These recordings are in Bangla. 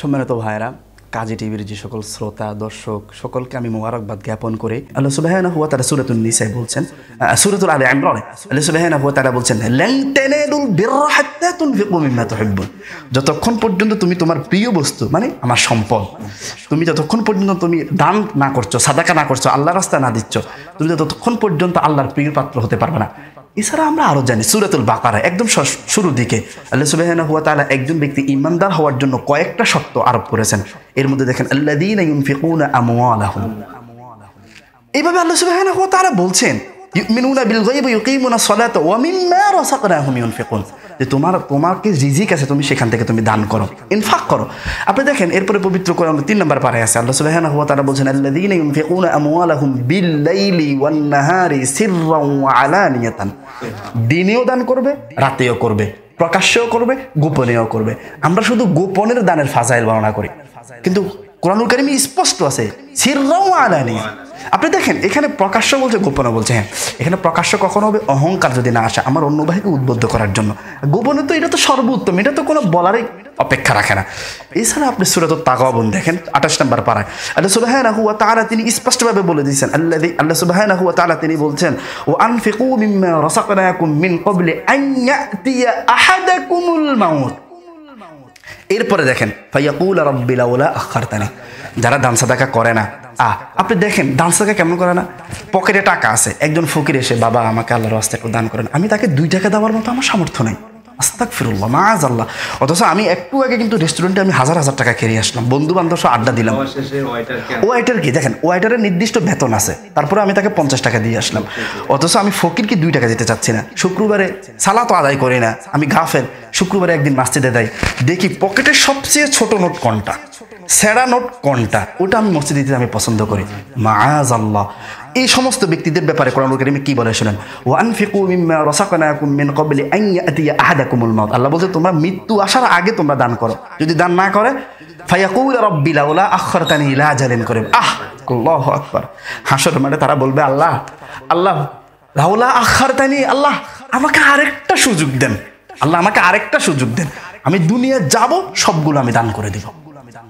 সম্মানিত ভাইরা কাজী টিভির যে সকল শ্রোতা দর্শক সকলকে আমি মোবারকবাদ জ্ঞাপন করে আল্লাহ সুবহানাহু ওয়া তাআলা সূরাতুন নিসায় বলছেন সূরাতুল আলে ইমরান আল্লাহ সুবহানাহু ওয়া তাআলা বলছেন লান তানালুল বিররা হাত্তা তুনফিকু মিম্মা তুহিব্বুন যতক্ষণ পর্যন্ত তুমি তোমার প্রিয় বস্তু মানে আমার সম্পদ তুমি যতক্ষণ পর্যন্ত তুমি দান না করছো সাদাকা না করছো আল্লাহর রাস্তায় না দিচ্ছ তুমি ততক্ষণ পর্যন্ত আল্লাহর প্রিয় পাত্র হতে পারবে না এছাড়া আমরা আরো জানি সূরাতুল বাকারা একদম শুরুর দিকে আল্লাহ সুবহানাহু ওয়া তাআলা একজন ব্যক্তি ঈমানদার হওয়ার জন্য কয়েকটা শর্ত আরোপ করেছেন এর মধ্যে দেখেন আল্লাযীনা ইউনফিকুনা আমওয়ালাহুম এইভাবে আল্লাহ সুবহানাহু ওয়া তাআলা বলছেন ইউমিনুনা বিল গায়ব ইয়ুকিমুনা সলাতা ওয়া মিম্মা রাযাকনাহুম ইউনফিকুন যে তোমাকে রিজিক আছে তুমি সেখান থেকে তুমি দান করো ইনফাক করো আপনি দেখেন এরপরে পবিত্র কোরআন 3 নম্বর পারায় আছে আল্লাহ সুবহানাহু ওয়া তাআলা বলেন আল্লাযীনা ইউনফিকুনা আমওয়ালাহুম বিল লাইলি ওয়ান নাহারি সিররান ওয়া আলানিয়াতান দিনেও দান করবে রাতেও করবে প্রকাশ্যও করবে গোপনেও করবে আমরা শুধু গোপনের দানের ফাজাইল বর্ণনা করি কিন্তু কোরআনুল কারীমে স্পষ্ট আছে সিররান ওয়া আলানিয়া আপনি দেখেন এখানে প্রকাশ্য বলছে গোপনে বলছে হ্যাঁ এখানে প্রকাশ্য কখন হবে অহংকার যদি না আসে আমার অন্য ভাইকে উদ্বুদ্ধ করার জন্য গোপনে তো এটা তো সর্বোত্তম এটা তো কোনো বলারই অপেক্ষা রাখে না এছাড়া আপনি সূরাতুত তাগাবুন দেখেন 28 নম্বর পারায় আল্লাহ সুবহানাহু ওয়া তাআলা তিনি স্পষ্টভাবে বলে দিয়েছেন আল্লাহ সুবহানাহু ওয়া তাআলা তিনি বলছেন ওয়া আনফিকু মিম্মা রাযাকনাকুম মিন ক্বাবলি আন ইয়াতিয়া আহাদাকুমুল মাউত এরপরে দেখেন ফায়াকুল রাব্বি লাউলা আখারতানি যারা দান সাদাকা করে না আপনি দেখেন দান সাদাকা কেমন করে না পকেটে টাকা আছে একজন ফকির এসে বাবা আমাকে আল্লাহর রাস্তায় একটু দান করেন আমি তাকে 2 টাকা দেওয়ার মতো আমার সামর্থ্য নেই আস্তাগফিরুল্লাহ মাআযাল্লাহ অথচ আমি একটু আগে কিন্তু রেস্টুরেন্টে আমি হাজার হাজার টাকা খেয়ে আসলাম বন্ধু বান্ধব সহ আড্ডা দিলাম ওয়াইটার কি দেখেন ওয়াইটারের নির্দিষ্ট বেতন আছে তারপরে আমি তাকে 50 টাকা দিয়ে আসলাম অথচ আমি ফকিরকে 2 টাকা দিতে চাচ্ছি না শুক্রবারে সালাত আদায় করি না আমি গাফেল শুক্রবারে একদিন মসজিদে যাই দেখি পকেটের সবচেয়ে ছোট নোট কোনটা সেরা নোট কোনটা ওটা আমি মসজিদে দিতে আমি পছন্দ করি মাআযাল্লাহ এই সমস্ত ব্যক্তিদের ব্যাপারে কোরআনুল কারীমে কি বলা শুনেন ওয়া আনফিকু মিম্মা রাযাকনাকুম মিন ক্বাবলি আন ইয়াতিয়া আহাদাকুমুল মাউত আল্লাহ বলে তোমরা মৃত্যু আসার আগে তোমরা দান করো যদি দান না করে ফায়াকুল রাব্বি লাউলা আখারতানি ইলা আজালিন করিম আল্লাহু আকবার হাসর মানে তারা বলবে আল্লাহ আল্লাহ লাউলা আখারতানি আল্লাহ আমাকে আরেকটা সুযোগ দেন আল্লাহ আমাকে আরেকটা সুযোগ দেন আমি দুনিয়া যাব সবগুলো আমি দান করে দেব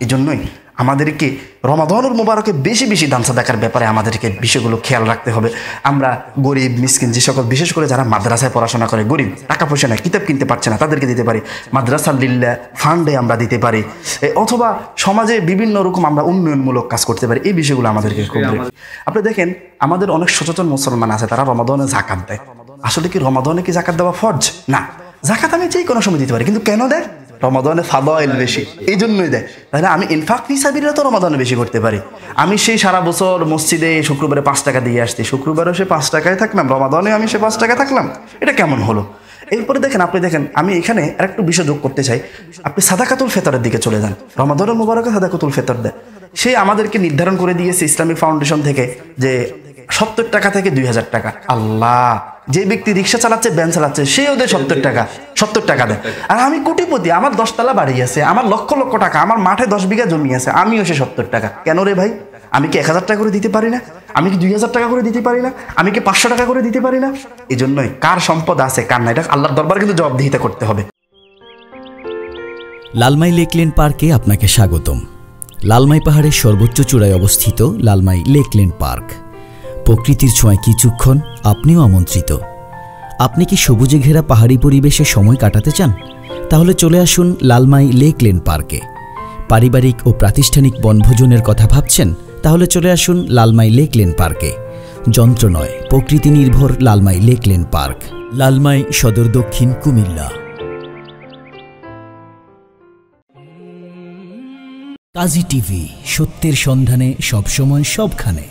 এজন্যই আমাদেরকে রমাদানুল মুবারকে বেশি বেশি দান সাদাকার ব্যাপারে আমাদেরকে বিষয়গুলো খেয়াল রাখতে হবে আমরা গরিব মিসকিন যে সকল বিশেষ করে যারা মাদ্রাসায় পড়াশোনা করে গরিব টাকা পয়সা না কিতাব কিনতে পারছে না তাদেরকে দিতে পারি মাদ্রাসা লিল্লাহ ফান্ডে আমরা দিতে পারি অথবা সমাজে বিভিন্ন রকম আমরা উন্নয়নমূলক কাজ করতে পারি এই বিষয়গুলো আমাদেরকে আপনি দেখেন আমাদের অনেক সচেতন মুসলমান আছে তারা রমাদানে যাকাত দেয় আসলে কি রমাদানে কি যাকাত দেওয়া ফরজ না যাকাত আমি যেই কোনো সময় দিতে পারি কিন্তু কেন দেয় রমাদানে ফাদাইল বেশি এইজন্যই দেয় তাহলে আমি ইনফাক ফি সাবিলিল্লাহ তো রমাদানে বেশি করতে পারি আমি সেই সারা বছর মসজিদে শুক্রবারে 5 টাকা দিয়ে আসছি শুক্রবারও সে 5 টাকায় থাকলাম রমাদানে আমি সে 5 টাকা থাকলাম এটা কেমন হলো এরপরে দেখেন আপনি দেখেন আমি এখানে আরেকটু বিষয় যোগ করতে চাই আপনি সাদাকাতুল ফিতরের দিকে চলে যান রমাদানুল মুবারকে সাদাকাতুল ফিতর দেয় সে আমাদেরকে নির্ধারণ করে দিয়েছে ইসলামিক ফাউন্ডেশন থেকে যে 70 টাকা থেকে 2000 টাকা আল্লাহ যে ব্যক্তি রিকশা চালাচ্ছে ভ্যান চালাচ্ছে সে ওদের 70 টাকা দেয় আর আমি কোটিপতি আমার 10 তলা বাড়ি আছে আমার লক্ষ টাকা আমার মাঠে 10 বিঘা জমি আছে আমিও সে 70 টাকা কেন রে ভাই আমি কি 1000 টাকা করে দিতে পারি না আমি কি 2000 টাকা করে দিতে পারি না আমি কি 500 টাকা করে দিতে পারি না এজন্যই কার সম্পদ আছে কার না এটা আল্লাহর দরবারে কিন্তু জবাবদিহিতা করতে হবে লালমাই লেকল্যান্ড পার্কে আপনাকে স্বাগতম লালমাই পাহাড়ের সর্বোচ্চ চূড়ায় অবস্থিত লালমাই লেকল্যান্ড পার্ক প্রকৃতির ছোঁয়ায় কিছুক্ষণ আপনিও আমন্ত্রিত আপনি কি সবুজে ঘেরা পাহাড়ি পরিবেশে সময় কাটাতে চান তাহলে চলে আসুন লালমাই লেকল্যান্ড পার্কে পারিবারিক ও প্রাতিষ্ঠানিক বনভোজনের কথা ভাবছেন তাহলে চলে আসুন লালমাই লেকল্যান্ড পার্কে যন্ত্র নয় প্রকৃতি নির্ভর লালমাই লেকল্যান্ড পার্ক লালমাই সদর দক্ষিণ কুমিল্লা কাজী টিভি সত্যের সন্ধানে সবসময় সবখানে।